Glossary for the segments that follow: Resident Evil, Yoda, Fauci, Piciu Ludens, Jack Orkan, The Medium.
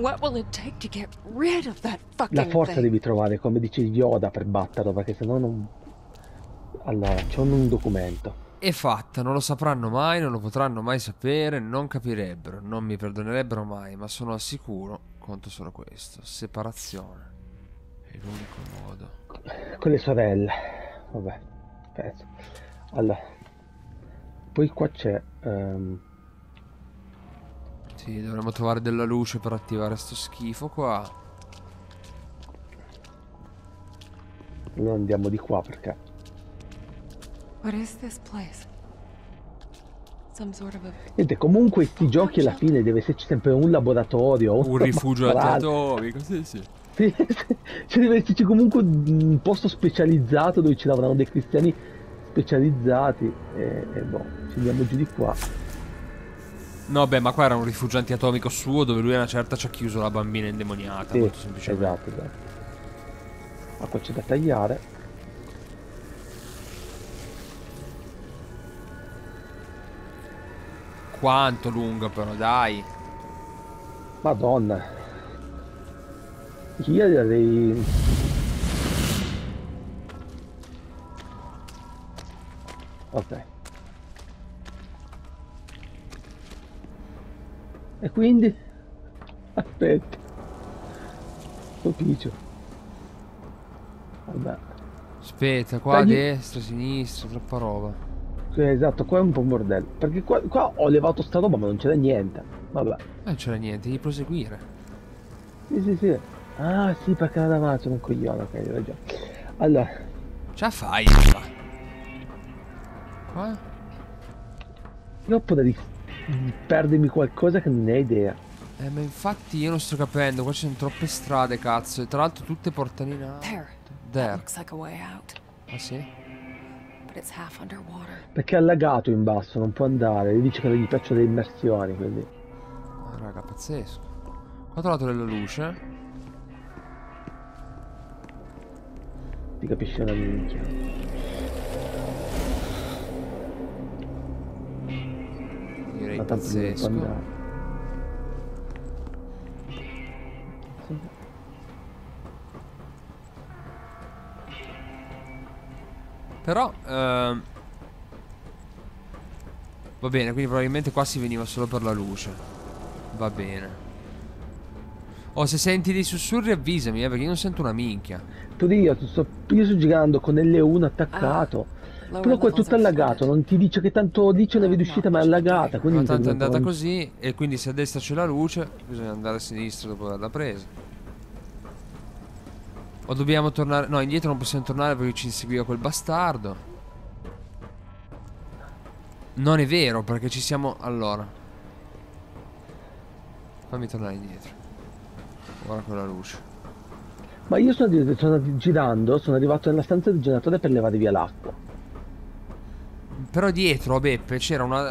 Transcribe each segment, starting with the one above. La forza devi trovare, come dice Yoda, per batterlo, perché sennò non... Allora, c'è un documento. È fatta, non lo sapranno mai, non lo potranno mai sapere, non capirebbero, non mi perdonerebbero mai, ma sono al sicuro, conto solo questo. Separazione. È l'unico modo. Con le sorelle. Vabbè, penso. Allora. Poi qua c'è... Sì, dovremmo trovare della luce per attivare sto schifo qua. Noi andiamo di qua perché... Niente, comunque questi giochi alla fine deve esserci sempre un laboratorio, un rifugio atomico, sì, sì. Cioè deve esserci comunque un posto specializzato dove ci lavorano dei cristiani specializzati. E boh, ci andiamo giù di qua. No, beh, ma qua era un rifugio antiatomico suo, dove lui a una certa ci ha chiuso la bambina indemoniata, sì, molto semplicemente. Esatto, esatto. Ma qua c'è da tagliare. Quanto lungo però, dai. Madonna. Io direi... Ok. E quindi? Aspetta. Colpisci. Vabbè. Aspetta, qua dai, a destra, a sinistra, troppa roba. Esatto, qua è un po' un bordello. Perché qua ho levato sta roba ma non c'era niente. Vabbè. Non c'era niente, devi proseguire. Sì, sì, sì. Ah, sì, perché era davanti, sono un coglione, ok, hai ragione. Allora. Ce la fai qua. Qua? Io potrei perdermi qualcosa che non ne hai idea. Ma infatti io non sto capendo, qua ci sono troppe strade, cazzo. E tra l'altro tutte portano in alto. There. Ah sì? Perché è allagato in basso, non può andare. Gli dice che gli piacciono le immersioni, quindi. Raga, pazzesco. Ho trovato della luce. Ti capisci una minchia. Direi pazzesco. Però va bene, quindi probabilmente qua si veniva solo per la luce. Va bene. Oh, se senti dei sussurri avvisami, perché io non sento una minchia. Io sto girando con L1 attaccato. Però qua è tutto allagato, non ti dice che tanto dice una via d'uscita, ma è allagata. Quindi ma tanto è andata così, e quindi se a destra c'è la luce, bisogna andare a sinistra dopo averla presa. O dobbiamo tornare... No, indietro non possiamo tornare perché ci inseguiva quel bastardo. Non è vero, perché ci siamo... Allora. Fammi tornare indietro. Guarda quella luce. Ma io sono girando, sono arrivato nella stanza del generatore per levare via l'acqua. Però dietro a Beppe c'era una...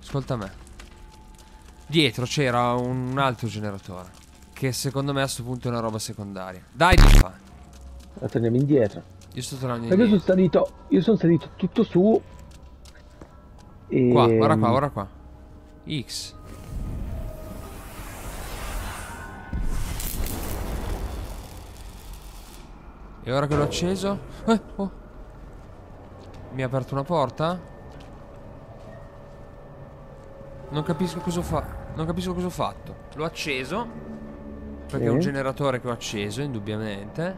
Ascolta me. Dietro c'era un altro generatore. Che secondo me a questo punto è una roba secondaria. Dai, ti fa. Torniamo indietro. Io sto tornando indietro. Perché io sono salito tutto su. E... Qua, guarda qua, guarda qua. X. E ora che l'ho acceso? Oh. Mi ha aperto una porta? Non capisco cosa fa. Non capisco cosa ho fatto. L'ho acceso perché è un generatore che ho acceso, indubbiamente.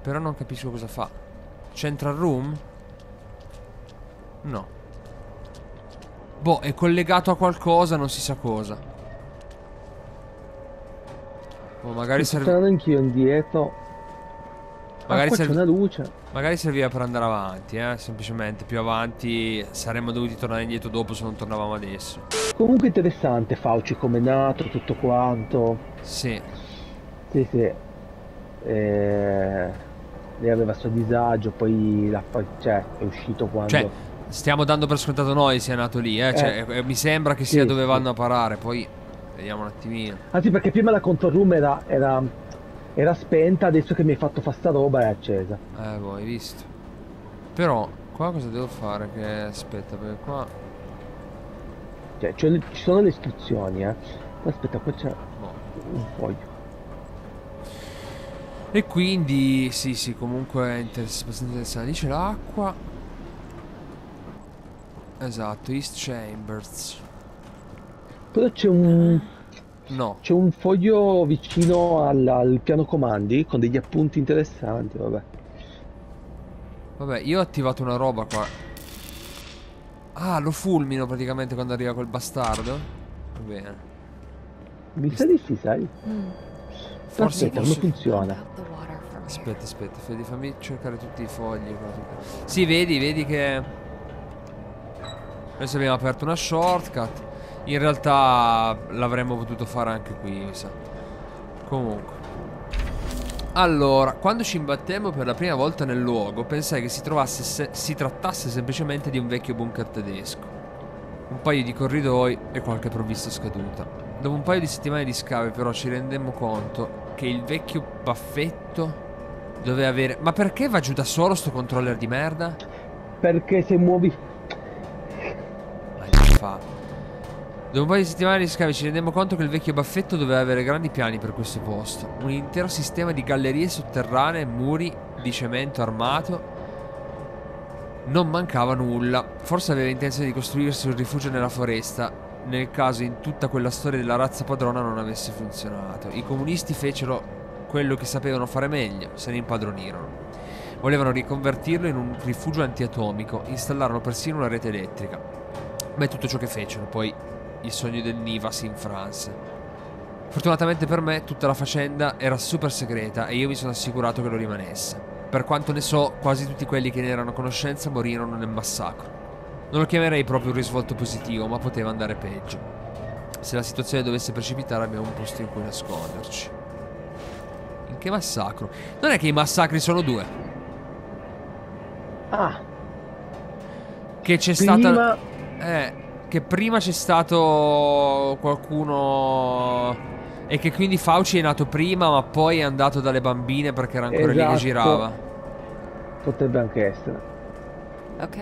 Però non capisco cosa fa. Central room? No. Boh, è collegato a qualcosa, non si sa cosa. Boh, magari serve. Sto andando anch'io indietro. Magari c'è una luce. Magari serviva per andare avanti, semplicemente più avanti saremmo dovuti tornare indietro dopo se non tornavamo adesso. Comunque interessante Fauci come è nato, tutto quanto. Sì. Sì, sì. Lei aveva il suo disagio, poi è uscito quando... Cioè, stiamo dando per scontato noi sia nato lì, Cioè, mi sembra che sia dove vanno a parare, poi vediamo un attimino. Anzi, perché prima la control room era spenta, adesso che mi hai fatto fare sta roba è accesa. Boh, hai visto. Però, qua cosa devo fare? Aspetta, perché qua... Cioè ci sono le istruzioni, eh. Aspetta, qua c'è un foglio. E quindi, sì, comunque è abbastanza interessante. Dice l'acqua. Esatto, East Chambers. Però c'è un... no. C'è un foglio vicino al piano comandi con degli appunti interessanti, vabbè. Vabbè, io ho attivato una roba qua. Ah, lo fulmino praticamente quando arriva quel bastardo. Va bene. Mi sa di sì, sai? Forse come funziona. Aspetta, fammi cercare tutti i fogli. Sì, vedi che... adesso abbiamo aperto una shortcut. In realtà l'avremmo potuto fare anche qui, mi sa. Comunque, allora, quando ci imbattemmo per la prima volta nel luogo, pensai che si trattasse semplicemente di un vecchio bunker tedesco. Un paio di corridoi e qualche provvista scaduta. Dopo un paio di settimane di scavi, però, ci rendemmo conto che il vecchio baffetto doveva avere... Ma perché va giù da solo sto controller di merda? Perché se muovi... ma che fa? Dopo un paio di settimane di scavi ci rendiamo conto che il vecchio baffetto doveva avere grandi piani per questo posto. Un intero sistema di gallerie sotterranee, muri di cemento armato. Non mancava nulla. Forse aveva intenzione di costruirsi un rifugio nella foresta, nel caso in tutta quella storia della razza padrona non avesse funzionato. I comunisti fecero quello che sapevano fare meglio, se ne impadronirono. Volevano riconvertirlo in un rifugio antiatomico, installarono persino una rete elettrica. Ma è tutto ciò che fecero, poi... il sogno del Niva si infranse. Fortunatamente per me tutta la faccenda era super segreta e io mi sono assicurato che lo rimanesse. Per quanto ne so, quasi tutti quelli che ne erano a conoscenza morirono nel massacro. Non lo chiamerei proprio un risvolto positivo, ma poteva andare peggio. Se la situazione dovesse precipitare, abbiamo un posto in cui nasconderci. In che massacro? Non è che i massacri sono due. Ah, che c'è stata... che prima c'è stato qualcuno e che quindi Fauci è nato prima, ma poi è andato dalle bambine perché era ancora lì che girava. Potrebbe anche essere. Ok,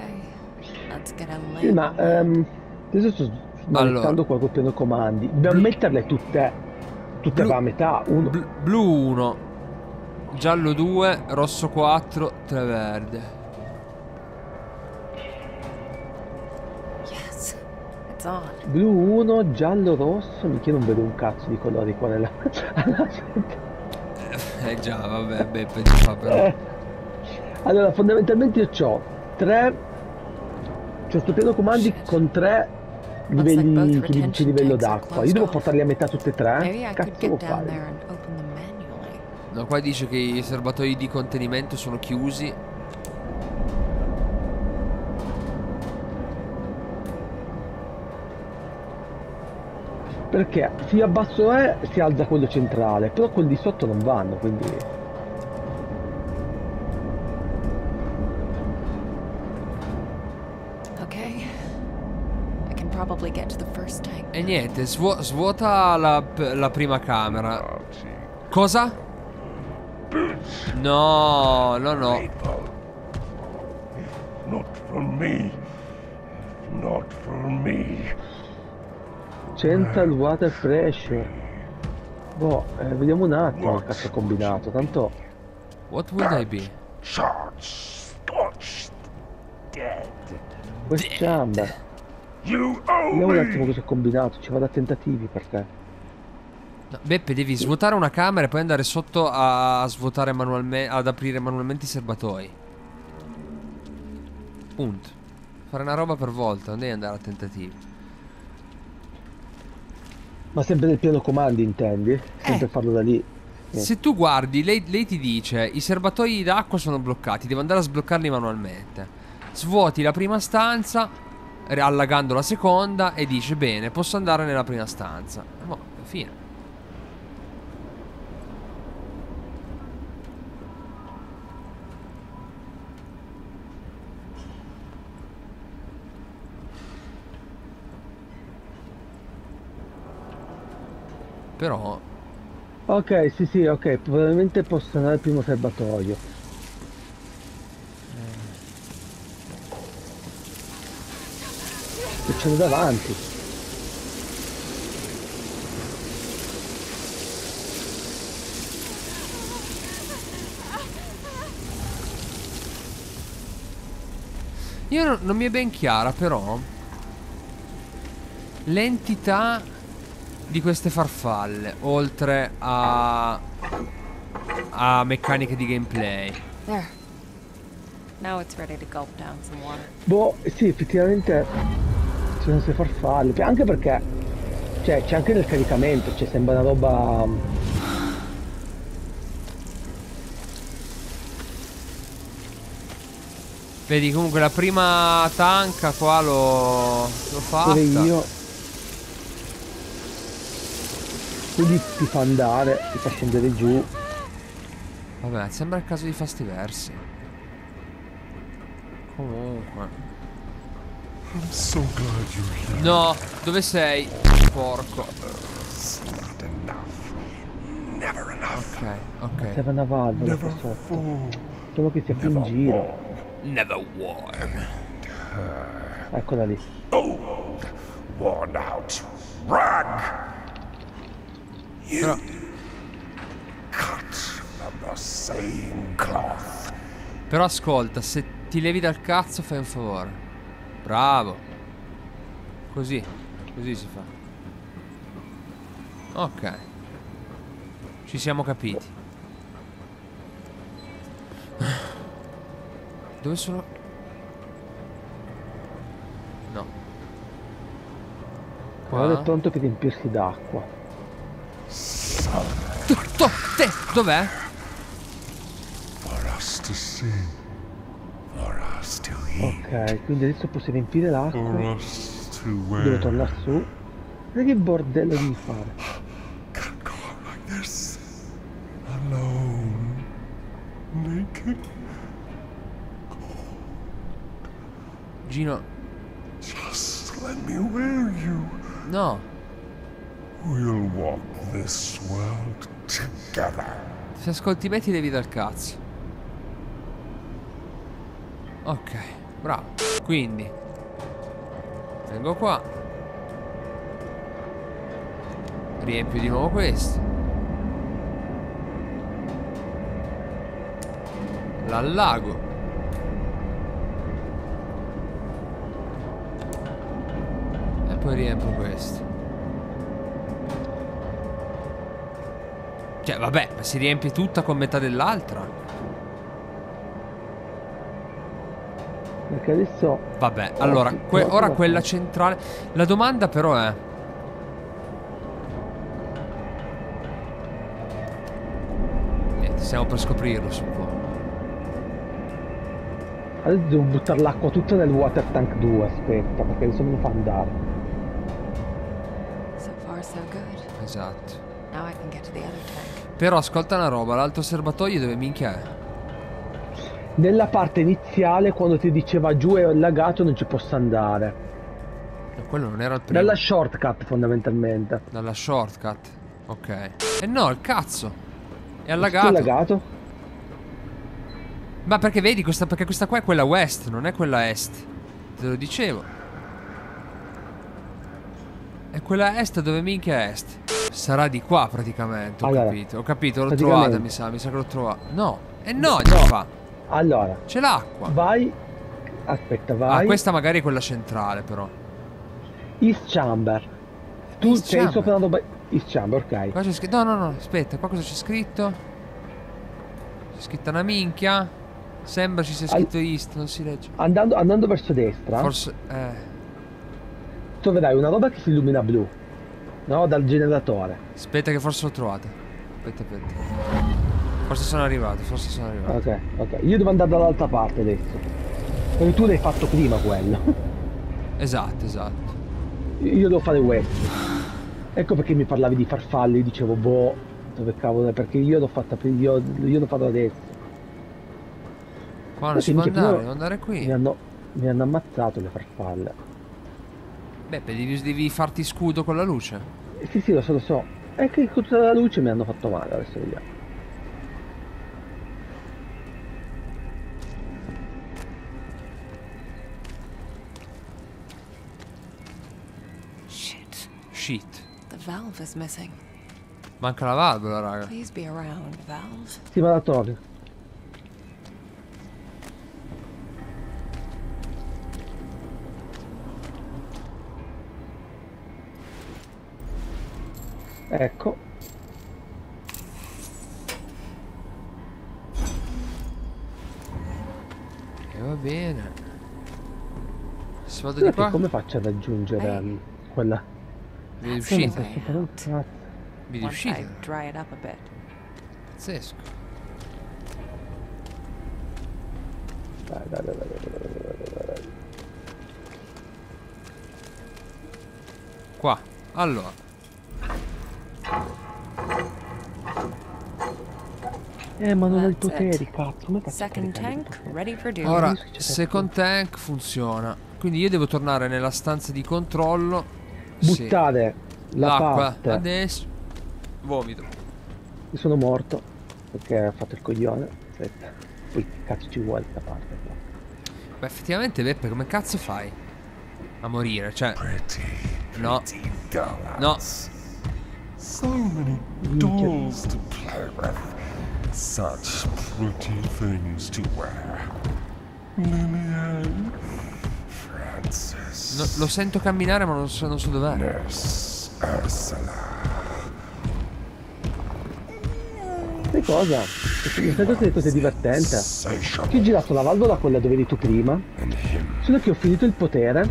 let's get out. Sì, ma adesso sto smanettando qua col piano comandi. Dobbiamo metterle tutte blu, a metà. Blu 1, giallo 2, rosso 4, 3 verde. Blu 1, giallo, rosso. Mica non vedo un cazzo di colori qua nella... già, vabbè, Beppe ci fa però. Allora, fondamentalmente io c'ho sto piano comandi con 3 livelli, che mi dice livello d'acqua. Io devo portarli a metà tutte e 3. Cazzo devo fare? No, qua dice che i serbatoi di contenimento sono chiusi. Perché più abbasso è, si alza quello centrale, però quelli di sotto non vanno, quindi... Ok. I can probably get to the first tank. E niente, svuota la prima camera. Cosa? No. Not for me. Not for me. Central water pressure. Boh, vediamo un attimo che cazzo ho combinato, tanto... What would I be? Questa gamba. Vediamo un attimo cosa ho combinato, ci vado a tentativi perché... No, Beppe, devi svuotare una camera e poi andare sotto a svuotare manualmente, ad aprire manualmente i serbatoi. Punto. Fare una roba per volta, non devi andare a tentativi. Ma sempre nel piano comandi intendi? Sempre farlo da lì. Se tu guardi, lei ti dice: i serbatoi d'acqua sono bloccati, devo andare a sbloccarli manualmente. Svuoti la prima stanza, allagando la seconda, e dice: bene, posso andare nella prima stanza. No, fine. Però... ok, sì, ok. Probabilmente posso andare al primo serbatoio. E ce l'ho davanti. Io non mi è ben chiara però l'entità di queste farfalle, oltre a meccaniche di gameplay. Boh, sì, effettivamente ci sono queste farfalle, anche perché c'è anche nel caricamento, cioè sembra una roba... Vedi, comunque la prima tanca qua l'ho fatta. Pure io. Quindi ti fa andare, ti fa scendere giù. Vabbè, sembra il caso di fasti versi. Comunque. No, dove sei? Porco. Ok, ok. Serve una valvola qua sotto. Solo che si è in giro. Never worn. Eccola lì. Oh, worn out rag. You cut from the same cloth. Però ascolta, se ti levi dal cazzo fai un favore. Bravo. Così, così si fa. Ok. Ci siamo capiti. Dove sono? No. Guarda, è pronto che ti riempirsi d'acqua. Te! Dov'è? Ok, quindi adesso posso riempire l'acqua. Devo tornare su. Guarda che bordello devi fare. Gino. Just let me wear you. No. We'll walk this world together. Se ascolti me ti levi dal cazzo. Ok, bravo. Quindi vengo qua. Riempio di nuovo questo. L'allago. Riempio questo. Cioè vabbè, ma si riempie tutta con metà dell'altra. Perché adesso... Vabbè, allora ora quella centrale. La domanda però è, niente, stiamo per scoprirlo, suppongo. Adesso devo buttare l'acqua tutta nel water tank 2. Aspetta, perché adesso me lo fa andare. Esatto. Però ascolta una roba, l'altro serbatoio dove minchia è? Nella parte iniziale, quando ti diceva giù è allagato, non ci posso andare. E quello non era il primo. Dalla shortcut fondamentalmente. Dalla shortcut? Ok. E no, il cazzo è allagato. È allagato. Ma perché vedi questa, perché questa qua è quella west, non è quella est. Te lo dicevo. È quella est, dove minchia è est? Sarà di qua praticamente, ho allora, capito. Ho capito, l'ho trovata, mi sa che l'ho trovata. No, e no, no. Fa. Allora, c'è l'acqua. Vai. Aspetta, vai. Ah, questa magari è quella centrale però. East Chamber. Tu East sei sopra una roba... East Chamber, ok. Qua c'è scritto... No, no, no, aspetta, qua cosa c'è scritto? C'è scritta una minchia. Sembra ci sia scritto East, non si legge. Andando verso destra. Forse... Troverai una roba che si illumina blu, no? Dal generatore. Aspetta che forse l'ho trovata. Aspetta, aspetta. Forse sono arrivato, forse sono arrivato. Ok, ok. Io devo andare dall'altra parte adesso. Perché tu l'hai fatto prima quello. Esatto, esatto. Io devo fare questo. Ecco perché mi parlavi di farfalle, io dicevo boh, dove cavolo, perché io l'ho fatta prima, io l'ho fatto adesso. Qua non si può andare, devo andare qui. Mi hanno ammazzato le farfalle. Beh, devi farti scudo con la luce. Sì, sì, lo so. È che con la luce mi hanno fatto male, adesso vediamo. Shit. Shit. The valve is missing. Manca la valvola, raga. Please be around, valve. Sì, ma la trovi. Ecco. E va bene. Se vado di qua, come faccio ad aggiungere quella via di uscita? Via di uscita. Pazzesco. Dai. Qua, allora. Ma non ho i poteri, cazzo. Come second tank ready for duty. Ora, second tank funziona. Quindi io devo tornare nella stanza di controllo. Buttate l'acqua adesso. Vomito. Io sono morto perché ho fatto il coglione. Aspetta. Poi che cazzo ci vuole da parte qua? Beh, effettivamente Beppe, come cazzo fai a morire? Cioè, no, no. So many dolls to play with, such pretty things to wear. Lillian, Francis. No, lo sento camminare, ma non so dov'è. Nurse Ursula. Sai cosa? Questa cosa è divertente. Ti ho girato la valvola, quella dove eri tu prima. Solo che ho finito il potere.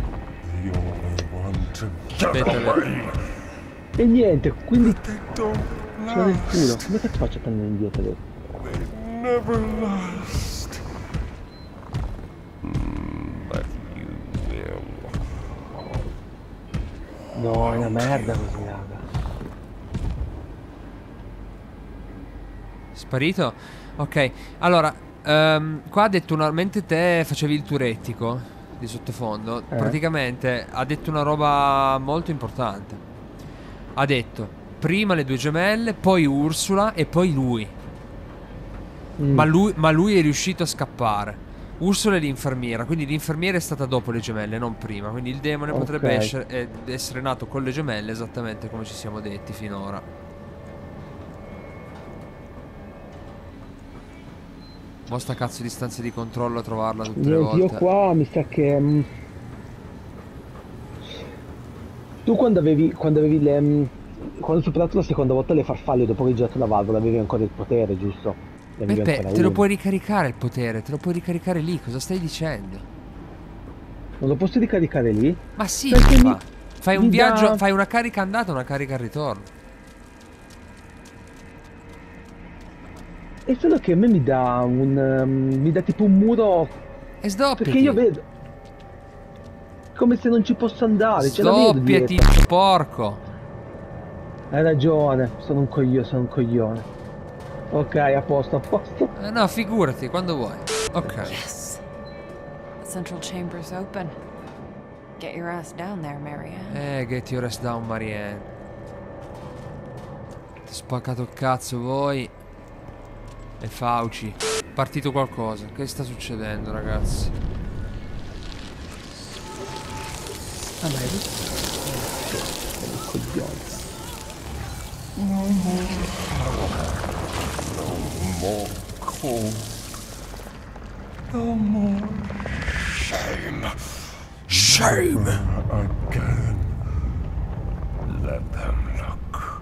E niente, quindi sono nel culo. Come cazzo faccio a tornare indietro adesso? No, è una merda così. Sparito? Ok, allora qua ha detto normalmente te facevi il turettico di sottofondo. Praticamente ha detto una roba molto importante. Ha detto prima le due gemelle, poi Ursula e poi lui. Ma lui è riuscito a scappare. Ursula è l'infermiera, quindi l'infermiera è stata dopo le gemelle, non prima. Quindi il demone potrebbe essere nato con le gemelle, esattamente come ci siamo detti finora. Mo' sta cazzo di stanza di controllo a trovarla tutte le volte. Io qua mi sa che tu quando avevi le, quando hai superato la seconda volta le farfalle, dopo che hai girato la valvola, avevi ancora il potere, giusto? Beppe, te lo puoi ricaricare il potere, te lo puoi ricaricare lì, cosa stai dicendo? Non lo posso ricaricare lì? Ma sì, fai un viaggio, fai una carica andata e una carica al ritorno. È solo che a me mi dà un mi dà tipo un muro. E sdoppiati. Perché io vedo come se non ci posso andare. Sdoppiati, porco. Hai ragione, sono un coglione. Ok, a posto. No, figurati, quando vuoi. Ok. Yes. The central chamber's open. Get your ass down there, Marianne. Get your ass down, Marianne. Ti ho spaccato il cazzo voi. E Fauci. Partito qualcosa. Che sta succedendo, ragazzi? Ah, ma è un coglione. No more. Shame. Again. Let them look.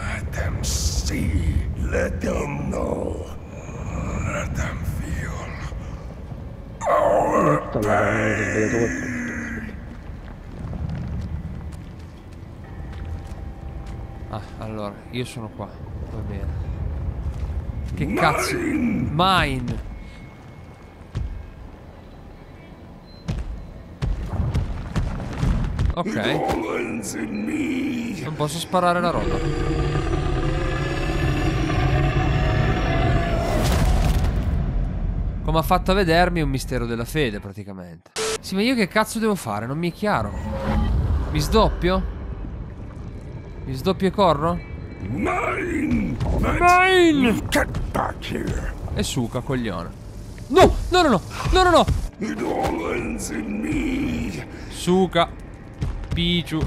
Let them see. Let them know. Let them feel our pain. Ah, allora, io sono qua. Va bene. Che cazzo? Mine. Ok. Non posso sparare la roba. Come ha fatto a vedermi è un mistero della fede, praticamente. Sì, ma io che cazzo devo fare? Non mi è chiaro. Mi sdoppio? Mi sdoppio e corro? Mine! E suca, coglione. No! Suca. Picciu.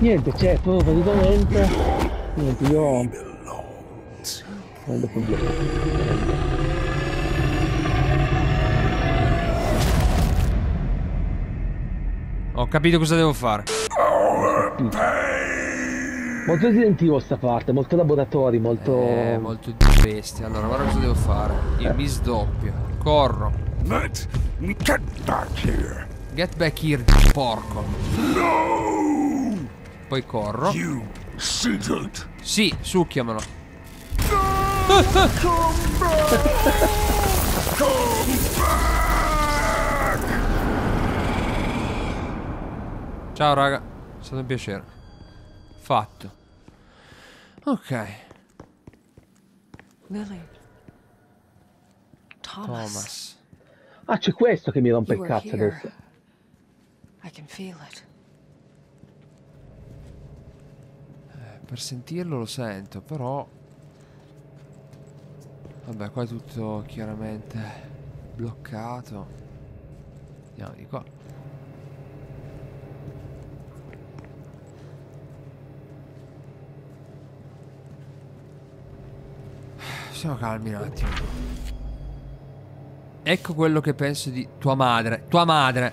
Niente, c'è, praticamente. Niente, io... Ho capito cosa devo fare. Molto Resident Evil sta parte, molto laboratori, molto... molto bestia. Allora, guarda cosa devo fare. Io mi sdoppio, corro. Get back here, porco. No! Poi corro. Sì, succhiamelo. Ciao raga, è stato un piacere. Fatto. Ok. Lily. Thomas. Ah, c'è questo che mi rompe il cazzo adesso. I can feel it. Per sentirlo lo sento, però... Vabbè, qua è tutto chiaramente bloccato. Andiamo di qua. Siamo calmi un attimo. Ecco quello che penso di tua madre. Tua madre!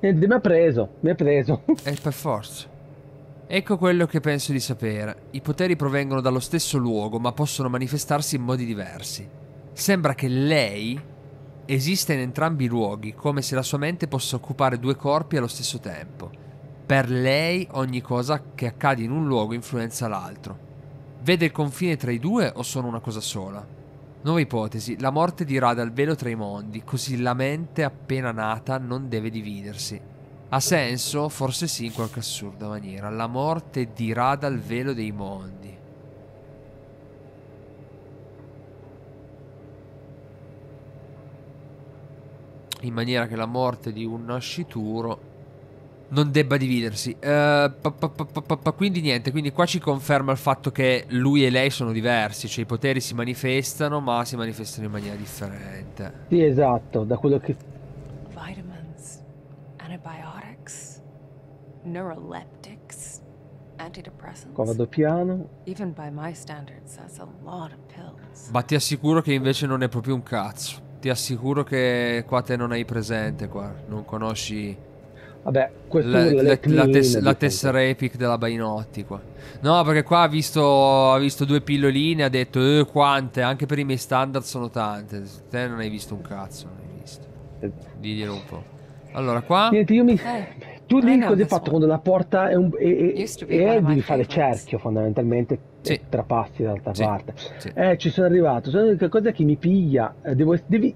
Niente, mi ha preso, mi ha preso. E per forza. Ecco quello che penso di sapere. I poteri provengono dallo stesso luogo, ma possono manifestarsi in modi diversi. Sembra che lei esista in entrambi i luoghi, come se la sua mente possa occupare due corpi allo stesso tempo. Per lei ogni cosa che accade in un luogo influenza l'altro. Vede il confine tra i due o sono una cosa sola? Nuova ipotesi, la morte dirada il velo tra i mondi, così la mente appena nata non deve dividersi. Ha senso? Forse sì, in qualche assurda maniera. La morte dirada il velo dei mondi. In maniera che la morte di un nascituro non debba dividersi. Quindi niente, quindi qua ci conferma il fatto che lui e lei sono diversi, cioè i poteri si manifestano, ma si manifestano in maniera differente. Sì, esatto, da quello che... Vitamins, antibiotics, neuroleptics, antidepressants. Qua vado piano. Even by my standards, that's a lot of pills. Ma ti assicuro che invece non è proprio un cazzo. Ti assicuro che qua te non hai presente, qua non conosci... Vabbè, la tessera epic della Bainotti qua. No, perché qua ha visto due pilloline, ha detto quante, anche per i miei standard sono tante. Te non hai visto un cazzo, non hai visto. Diglielo un po'. Allora qua. Niente, io mi... Tu lì cosa hai fatto quando la porta è un... devi fare cerchio fondamentalmente, sì. E trapassi dall'altra, sì, parte, sì. Ci sono arrivato, sono una cosa che mi piglia.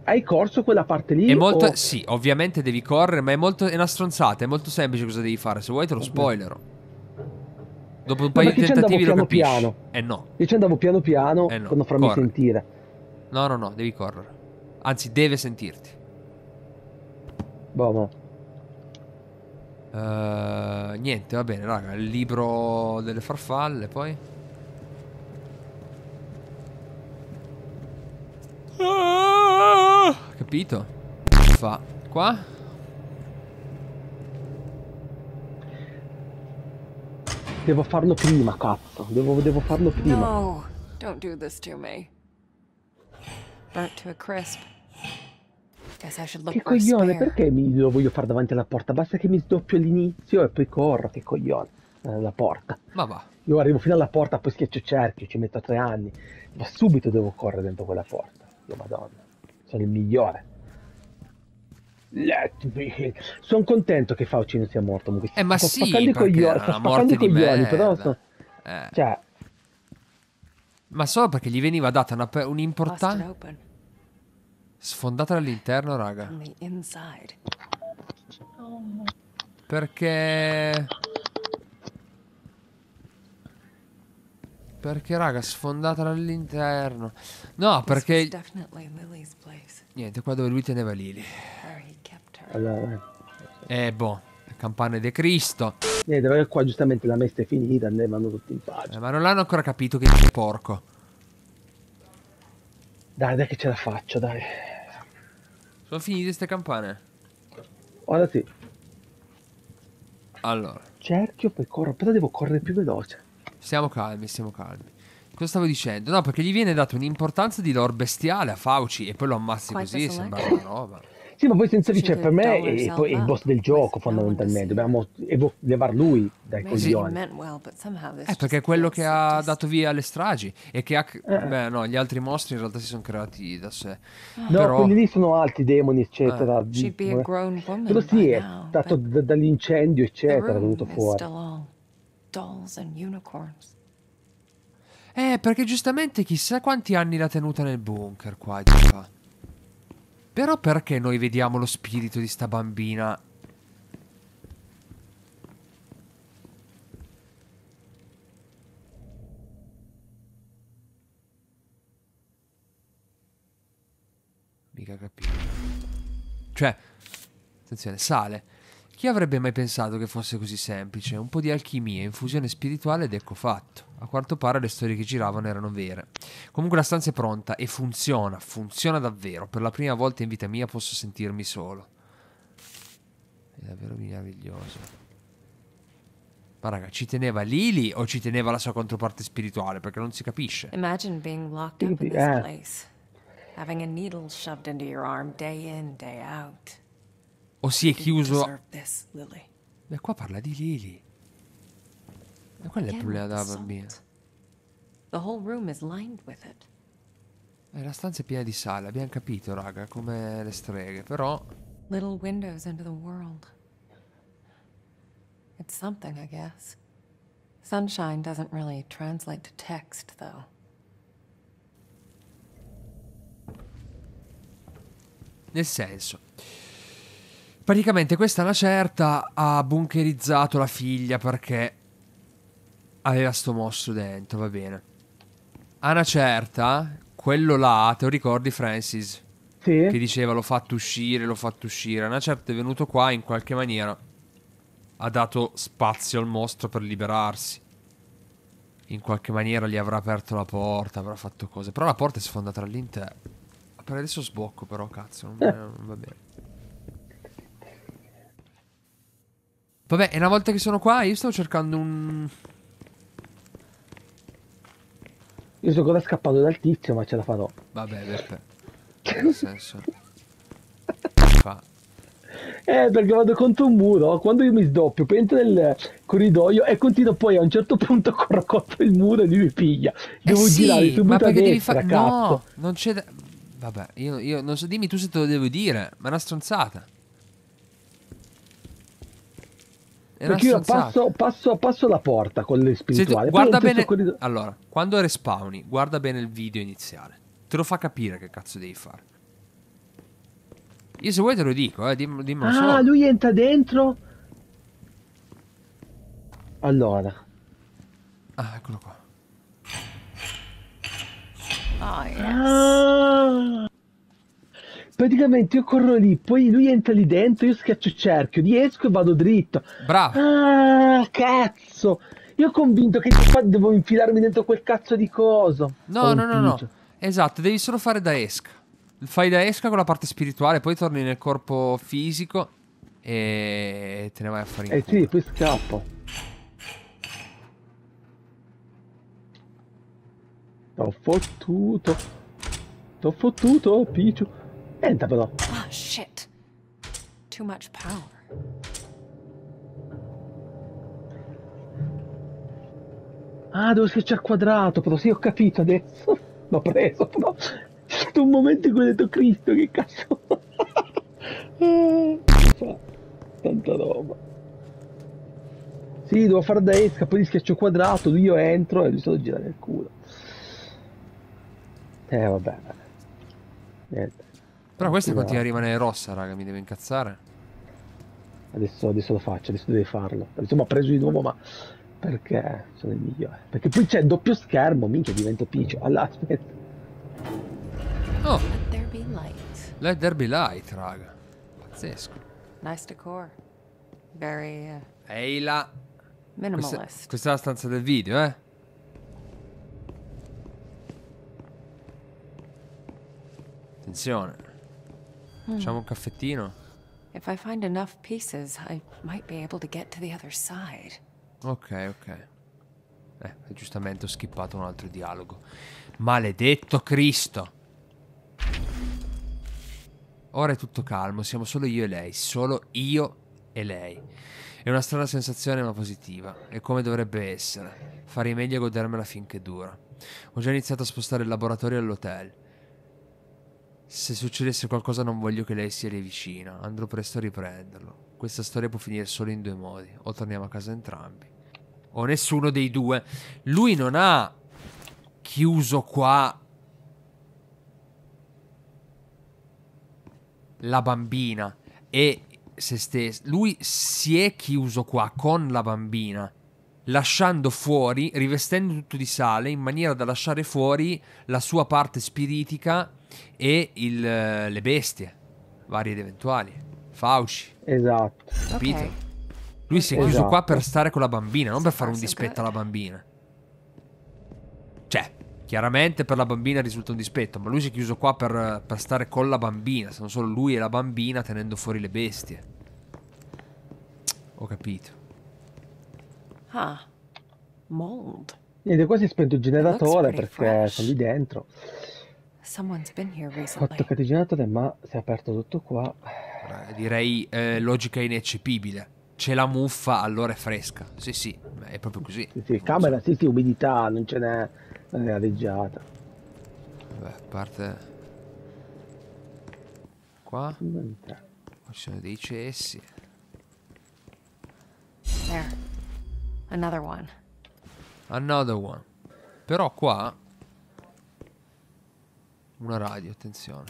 Hai corso quella parte lì? È molto... Sì, ovviamente devi correre, ma è una stronzata, è molto semplice cosa devi fare. Se vuoi te lo spoilero. Dopo un paio di tentativi lo capisci. Piano. No. Io ci andavo piano piano per non farmi sentire. No, no, no, devi correre. Anzi, deve sentirti. Boh, boh. Niente, va bene, raga. Il libro delle farfalle, poi. Capito? Fa qua. Devo farlo prima, cazzo. Devo farlo prima. No, don't do this to me. Burnt to a crisp. Che coglione, perché lo voglio fare davanti alla porta? Basta che mi sdoppio all'inizio e poi corro, che coglione. La porta. Ma va. Io arrivo fino alla porta, poi schiaccio cerchio, ci metto 3 anni. Ma subito devo correre dentro quella porta. Io, madonna, sono il migliore. Let me... Sono contento che Faucino sia morto. Comunque. Ma sto sì, perché era una morte di merda. Però sono... Cioè... Ma solo perché gli veniva data un'importante... Sfondata dall'interno, raga. Perché raga, sfondata dall'interno. No, perché... Niente, qua dove lui teneva Lily. Allora, boh, campane de Cristo. Niente, perché qua giustamente la messa è finita, ne vanno tutti in pace. Ma non l'hanno ancora capito che è porco. Dai che ce la faccio, dai. Sono finite ste campane? Ora sì. Allora. Cerchio, poi corro, però devo correre più veloce. Stiamo calmi, stiamo calmi. Cosa stavo dicendo? No, perché gli viene data un'importanza di lore bestiale a Fauci e poi lo ammazzi così, sembra una roba. Sì, ma poi senza di cioè, per me è poi è il boss del gioco fondamentalmente, dobbiamo levar lui dai coglioni. Perché è quello che ha dato via alle stragi e che ha... Beh, no, gli altri mostri in realtà si sono creati da sé. No, però... quelli lì sono altri demoni, eccetera. Però sì, è dato dall'incendio, eccetera, è venuto fuori. Perché giustamente chissà quanti anni l'ha tenuta nel bunker qua. Però perché noi vediamo lo spirito di sta bambina? Mica capito. Cioè, attenzione, sale. Chi avrebbe mai pensato che fosse così semplice? Un po' di alchimia, infusione spirituale ed ecco fatto. A quanto pare le storie che giravano erano vere. Comunque la stanza è pronta e funziona, funziona davvero. Per la prima volta in vita mia posso sentirmi solo. È davvero meraviglioso. Ma raga, ci teneva Lily o ci teneva la sua controparte spirituale? Perché non si capisce. Imagine being locked up in this place. Having a needle shoved into your arm day in, day out. O si è chiuso... Beh, qua parla di Lily. Ma quello è il problema della bambina. La stanza è piena di sale, abbiamo capito, raga, come le streghe, però... Nel senso... Praticamente questa una certa ha bunkerizzato la figlia perché aveva sto mosso dentro, va bene. A una certa, quello là, te lo ricordi Francis? Sì. Che diceva l'ho fatto uscire, l'ho fatto uscire. A una certa è venuto qua e in qualche maniera ha dato spazio al mostro per liberarsi. In qualche maniera gli avrà aperto la porta, avrà fatto cose. Però la porta è sfondata all'interno. Per adesso sbocco però, cazzo, non va bene. Vabbè, e una volta che sono qua, io stavo cercando un... Io sono ancora scappato dal tizio, ma ce la farò. Vabbè, Beppe. Nel senso... Fa. Perché vado contro un muro, quando io mi sdoppio, entro nel corridoio e continuo poi a un certo punto corro contro il muro e lui mi piglia. Devo girare subito ma perché a destra, devi fare... No, non c'è... Vabbè, io non so, dimmi tu se te lo devo dire, ma è una stronzata. Perché io passo la porta con le spirituali. Guarda bene. Allora, quando respawni, guarda bene il video iniziale. Te lo fa capire che cazzo devi fare. Io se vuoi te lo dico, dimmi solo. Ah, lui entra dentro. Allora. Ah, eccolo qua. Oh, yes. Ah. Praticamente io corro lì, poi lui entra lì dentro, io schiaccio il cerchio, riesco e vado dritto. Bravo. Ah, cazzo. Io ho convinto che qua devo infilarmi dentro quel cazzo di coso. No. Esatto, devi solo fare da esca. Fai da esca con la parte spirituale, poi torni nel corpo fisico e te ne vai a fare in culo. Sì, poi scappo. T'ho fottuto, Pichu. Entra però. Oh shit. Too much power. Ah, devo schiacciare al quadrato, però sì, ho capito adesso. L'ho preso, però. C'è stato un momento in cui ho detto Cristo, che cazzo. Tanta roba. Sì, devo fare da esca, poi schiaccio al quadrato, lui io entro e gli sto girando il culo. Vabbè. Niente. Però questa continua a rimanere rossa, raga, mi deve incazzare. Adesso lo faccio, adesso devi farlo. Insomma, ho preso di nuovo, ma perché sono il migliore? Perché poi c'è doppio schermo, minchia, divento piccio. Allora, aspetta. Oh! Let there be light, raga. Pazzesco. Nice decor. Very... Ehi là! Minimalist. Questa è la stanza del video, eh? Attenzione. Facciamo un caffettino. Ok. Giustamente ho skippato un altro dialogo. Maledetto Cristo. Ora è tutto calmo, siamo solo io e lei, solo io e lei. È una strana sensazione ma positiva, è come dovrebbe essere. Farei meglio a godermela finché dura. Ho già iniziato a spostare il laboratorio all'hotel. Se succedesse qualcosa non voglio che lei sia lì vicina, andrò presto a riprenderlo. Questa storia può finire solo in due modi, o torniamo a casa entrambi, o nessuno dei due. Lui non ha chiuso qua la bambina e se stesso. Lui si è chiuso qua con la bambina, lasciando fuori, rivestendo tutto di sale in maniera da lasciare fuori la sua parte spiritica e le bestie varie ed eventuali, Fauci. Esatto. Capito? Okay. Lui si è chiuso qua per stare con la bambina, non per fare un dispetto alla bambina. Cioè, chiaramente per la bambina risulta un dispetto, ma lui si è chiuso qua per stare con la bambina. Sono solo lui e la bambina, tenendo fuori le bestie. Ho capito. Ah, mold. Niente, qua si è spento il generatore perché sono lì dentro. Ho toccato il generatore, ma si è aperto tutto qua. Direi logica ineccepibile. C'è la muffa, allora è fresca. Sì, sì, è proprio così. Sì, sì, camera, sì, sì, umidità, non ce n'è una reggiata. Vabbè, a parte qua. Qua ci sono dei cessi. There. Another one. Another one. Però qua una radio, attenzione.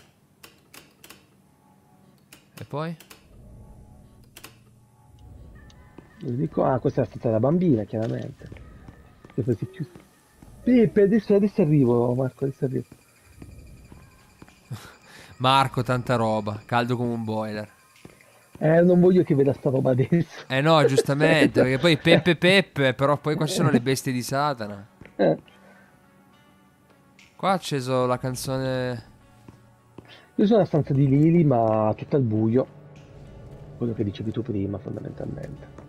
E poi? Dico, ah, questa è stata la bambina, chiaramente. E poi si chiude. Peppe, adesso arrivo, Marco, adesso arrivo. Marco, tanta roba, caldo come un boiler. Non voglio che veda sta roba adesso. No, giustamente, perché poi Peppe, però poi qua ci sono le bestie di Satana. Qua ha acceso la canzone. Io sono nella stanza di Lily, ma tutto al buio. Quello che dicevi tu prima, fondamentalmente.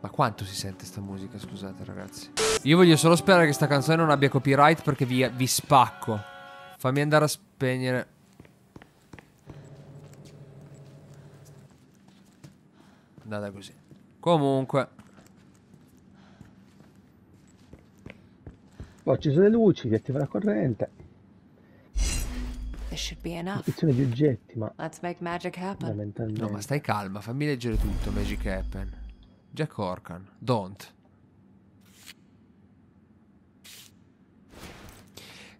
Ma quanto si sente sta musica, scusate ragazzi. Io voglio solo sperare che sta canzone non abbia copyright, perché vi spacco. Fammi andare a spegnere. Andata così. Comunque. Ho acceso le luci, vi attiva la corrente. Posizione di oggetti, ma no, ma stai calma, fammi leggere tutto. Magic Happen. Jack Orkan. Don't.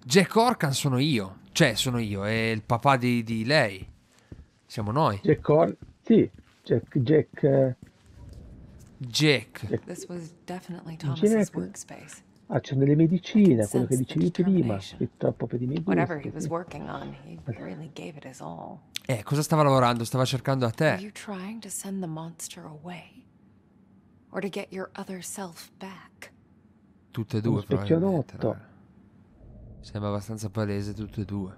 Jack Orkan sono io. Cioè sono io e il papà di lei. Siamo noi. Jack Orkan. Sì. Jack. Ah, c'è delle medicine, quello che dicevi prima, purtroppo per i medici. Cosa stava lavorando? Stava cercando a te. Tutte e due, probabilmente. Sembra abbastanza palese, tutte e due.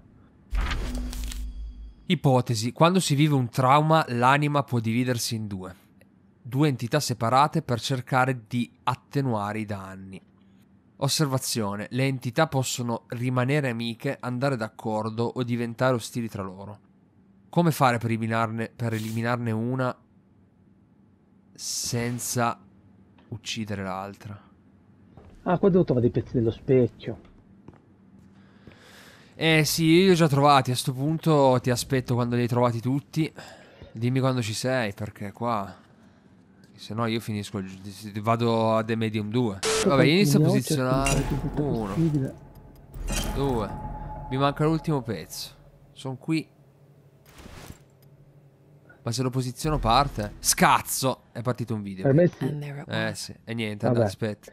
Ipotesi. Quando si vive un trauma, l'anima può dividersi in due entità separate per cercare di attenuare i danni. Osservazione, le entità possono rimanere amiche, andare d'accordo o diventare ostili tra loro. Come fare per eliminarne una senza uccidere l'altra? Ah, qua devo trovare dei pezzi dello specchio. Eh sì, io li ho già trovati, a sto punto ti aspetto quando li hai trovati tutti. Dimmi quando ci sei, perché qua... Se no io finisco, vado a The Medium 2. Vabbè, io inizio a posizionare 1, 2. Mi manca l'ultimo pezzo. Sono qui. Ma se lo posiziono parte. Scazzo! È partito un video. Eh sì, e niente, andate, aspetta.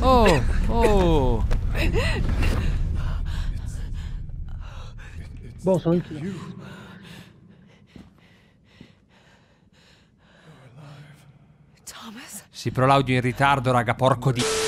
Oh! Boh, sono anch'io. Sì, però l'audio è in ritardo, raga, porco di...